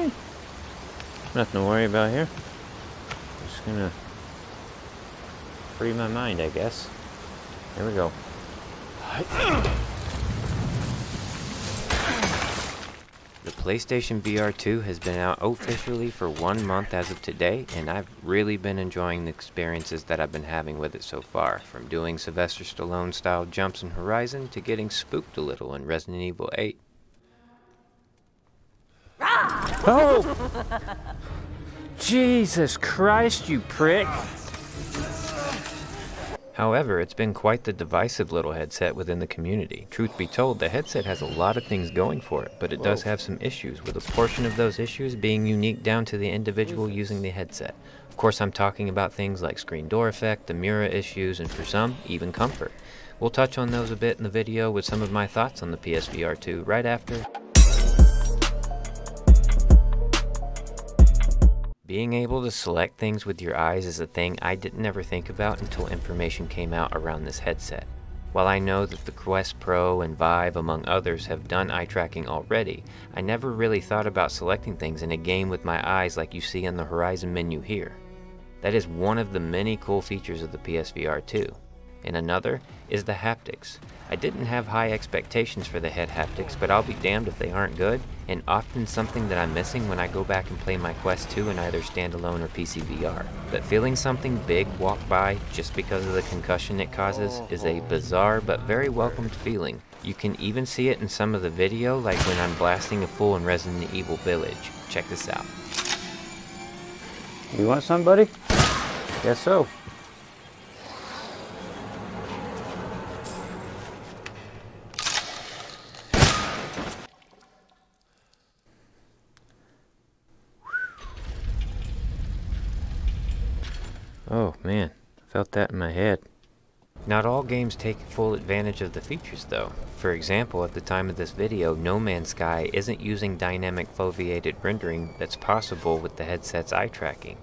me? Nothing to worry about here. I'm just gonna free my mind, I guess. Here we go. The PlayStation VR 2 has been out officially for 1 month as of today, and I've really been enjoying the experiences that I've been having with it so far, from doing Sylvester Stallone style jumps in Horizon to getting spooked a little in Resident Evil 8. Oh! Jesus Christ, you prick! However, it's been quite the divisive little headset within the community. Truth be told, the headset has a lot of things going for it, but it does have some issues, with a portion of those issues being unique down to the individual using the headset. Of course, I'm talking about things like screen door effect, the Mura issues, and for some, even comfort. We'll touch on those a bit in the video with some of my thoughts on the PSVR 2 right after. Being able to select things with your eyes is a thing I didn't ever think about until information came out around this headset. While I know that the Quest Pro and Vive, among others, have done eye tracking already, I never really thought about selecting things in a game with my eyes like you see on the Horizon menu here. That is one of the many cool features of the PSVR 2. And another is the haptics. I didn't have high expectations for the head haptics, but I'll be damned if they aren't good, and often something that I'm missing when I go back and play my Quest 2 in either standalone or PC VR. But feeling something big walk by just because of the concussion it causes is a bizarre but very welcomed feeling. You can even see it in some of the video, like when I'm blasting a fool in Resident Evil Village. Check this out. You want some, buddy? Guess so. Oh man, felt that in my head. Not all games take full advantage of the features though. For example, at the time of this video, No Man's Sky isn't using dynamic foveated rendering that's possible with the headset's eye tracking.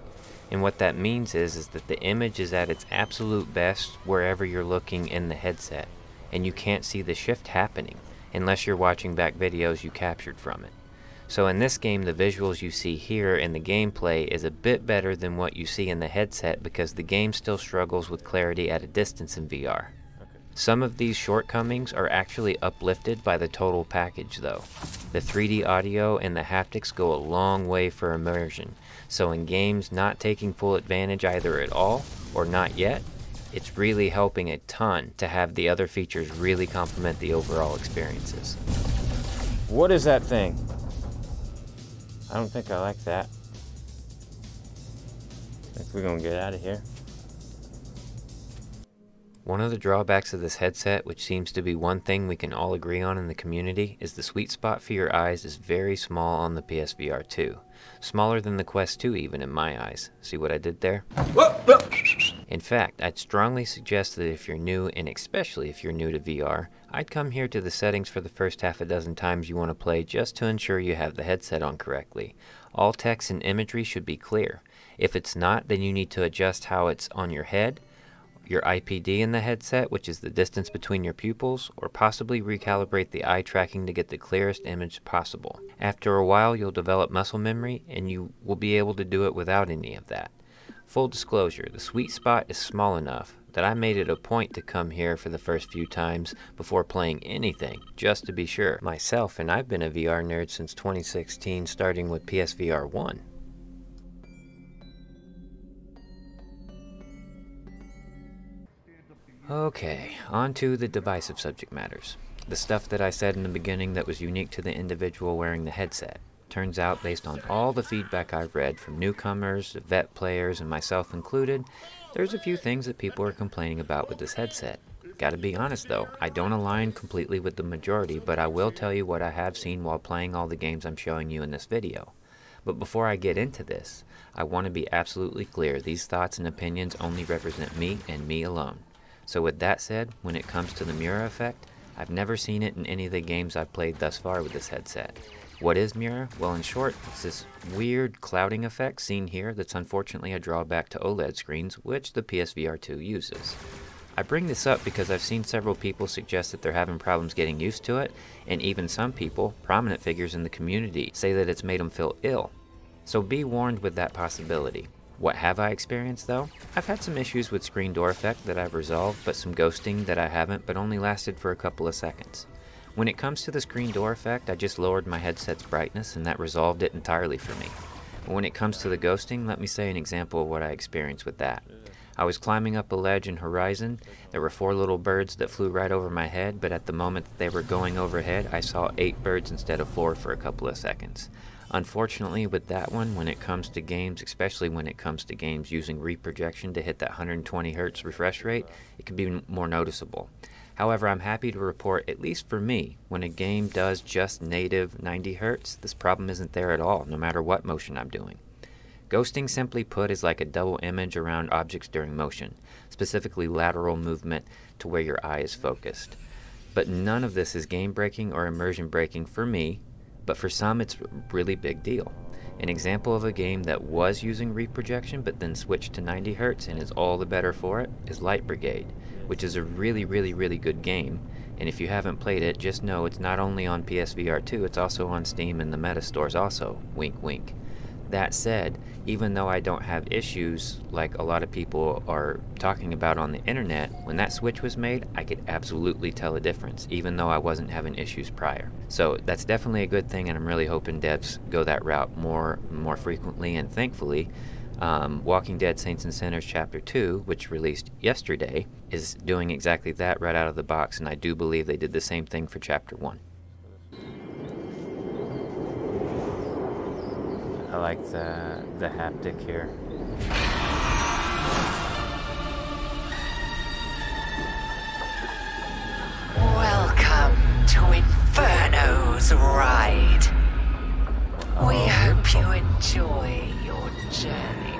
And what that means is that the image is at its absolute best wherever you're looking in the headset, and you can't see the shift happening unless you're watching back videos you captured from it. So in this game, the visuals you see here in the gameplay is a bit better than what you see in the headset because the game still struggles with clarity at a distance in VR. Okay. Some of these shortcomings are actually uplifted by the total package though. The 3D audio and the haptics go a long way for immersion, so in games not taking full advantage either at all or not yet, it's really helping a ton to have the other features really complement the overall experiences. What is that thing? I don't think I like that. I think we're gonna get out of here. One of the drawbacks of this headset, which seems to be one thing we can all agree on in the community, is the sweet spot for your eyes is very small on the PSVR 2. Smaller than the Quest 2 even in my eyes. See what I did there? Whoa. In fact, I'd strongly suggest that if you're new, and especially if you're new to VR, I'd come here to the settings for the first half a dozen times you want to play just to ensure you have the headset on correctly. All text and imagery should be clear. If it's not, then you need to adjust how it's on your head, your IPD in the headset, which is the distance between your pupils, or possibly recalibrate the eye tracking to get the clearest image possible. After a while, you'll develop muscle memory, and you will be able to do it without any of that. Full disclosure, the sweet spot is small enough that I made it a point to come here for the first few times before playing anything, just to be sure. Myself, and I've been a VR nerd since 2016, starting with PSVR1. Okay, on to the divisive subject matters. The stuff that I said in the beginning that was unique to the individual wearing the headset. Turns out, based on all the feedback I've read from newcomers, vet players, and myself included, there's a few things that people are complaining about with this headset. Gotta be honest though, I don't align completely with the majority, but I will tell you what I have seen while playing all the games I'm showing you in this video. But before I get into this, I want to be absolutely clear, these thoughts and opinions only represent me and me alone. So with that said, when it comes to the Mura effect, I've never seen it in any of the games I've played thus far with this headset. What is Mura? Well, in short, it's this weird clouding effect seen here that's unfortunately a drawback to OLED screens, which the PSVR 2 uses. I bring this up because I've seen several people suggest that they're having problems getting used to it, and even some people, prominent figures in the community, say that it's made them feel ill. So be warned with that possibility. What have I experienced though? I've had some issues with screen door effect that I've resolved, but some ghosting that I haven't, but only lasted for a couple of seconds. When it comes to the screen door effect, I just lowered my headset's brightness and that resolved it entirely for me. But when it comes to the ghosting, let me say an example of what I experienced with that. I was climbing up a ledge in Horizon. There were 4 little birds that flew right over my head, but at the moment that they were going overhead, I saw 8 birds instead of 4 for a couple of seconds. Unfortunately, with that one, when it comes to games, especially when it comes to games using reprojection to hit that 120Hz refresh rate, it can be more noticeable. However, I'm happy to report, at least for me, when a game does just native 90Hz, this problem isn't there at all, no matter what motion I'm doing. Ghosting, simply put, is like a double image around objects during motion, specifically lateral movement to where your eye is focused. But none of this is game breaking or immersion breaking for me, but for some it's a really big deal. An example of a game that was using reprojection but then switched to 90Hz and is all the better for it is Light Brigade, which is a really good game, and if you haven't played it, just know it's not only on PSVR 2, it's also on Steam and the Meta Stores also, wink wink. That said, even though I don't have issues like a lot of people are talking about on the internet, when that switch was made, I could absolutely tell a difference, even though I wasn't having issues prior. So that's definitely a good thing, and I'm really hoping devs go that route more frequently, and thankfully, Walking Dead Saints and Sinners Chapter 2, which released yesterday, is doing exactly that right out of the box, and I do believe they did the same thing for Chapter 1. I like the haptic here. Welcome to Inferno's ride. We hope you enjoy your journey.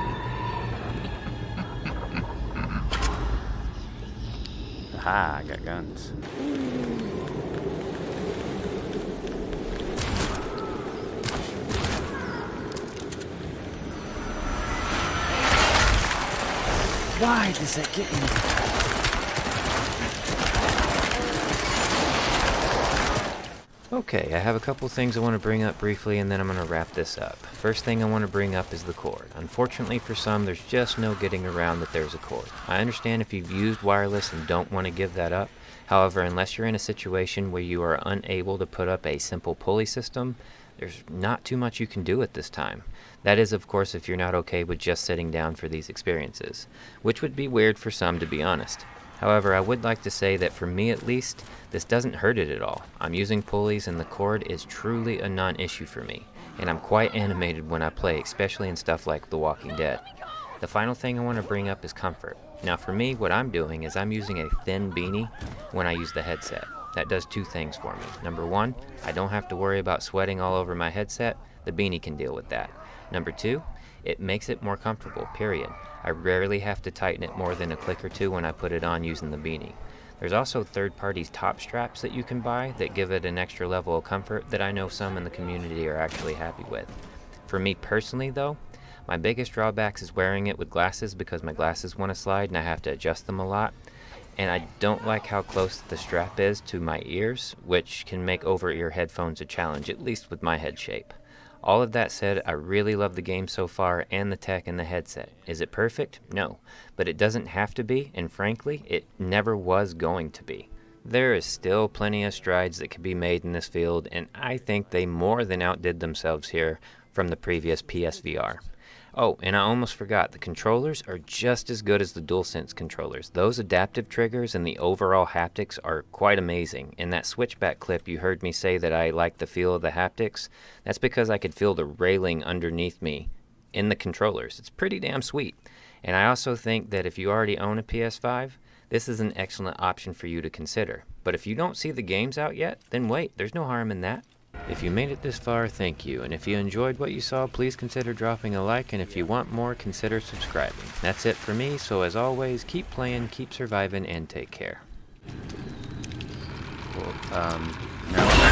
Aha, I got guns. Why does that get me? Okay, I have a couple things I want to bring up briefly and then I'm going to wrap this up. First thing I want to bring up is the cord. Unfortunately for some, there's just no getting around that there's a cord. I understand if you've used wireless and don't want to give that up. However, unless you're in a situation where you are unable to put up a simple pulley system, there's not too much you can do at this time. That is, of course, if you're not okay with just sitting down for these experiences, which would be weird for some, to be honest. However, I would like to say that for me at least, this doesn't hurt it at all. I'm using pulleys and the cord is truly a non-issue for me, and I'm quite animated when I play, especially in stuff like The Walking Dead. The final thing I want to bring up is comfort. Now for me, what I'm doing is I'm using a thin beanie when I use the headset. That does 2 things for me. Number 1, I don't have to worry about sweating all over my headset. The beanie can deal with that. Number 2, it makes it more comfortable, period. I rarely have to tighten it more than a click or 2 when I put it on using the beanie. There's also third-party top straps that you can buy that give it an extra level of comfort that I know some in the community are actually happy with. For me personally though, my biggest drawbacks is wearing it with glasses because my glasses want to slide and I have to adjust them a lot. And I don't like how close the strap is to my ears, which can make over-ear headphones a challenge, at least with my head shape. All of that said, I really love the game so far and the tech and the headset. Is it perfect? No, but it doesn't have to be, and frankly, it never was going to be. There is still plenty of strides that could be made in this field, and I think they more than outdid themselves here from the previous PSVR. Oh, and I almost forgot, the controllers are just as good as the DualSense controllers. Those adaptive triggers and the overall haptics are quite amazing. In that switchback clip you heard me say that I like the feel of the haptics. That's because I could feel the railing underneath me in the controllers. It's pretty damn sweet. And I also think that if you already own a PS5, this is an excellent option for you to consider. But if you don't see the games out yet, then wait, there's no harm in that. If you made it this far, thank you, and if you enjoyed what you saw, please consider dropping a like, and if you want more, consider subscribing. That's it for me, so as always, keep playing, keep surviving, and take care. Well, no.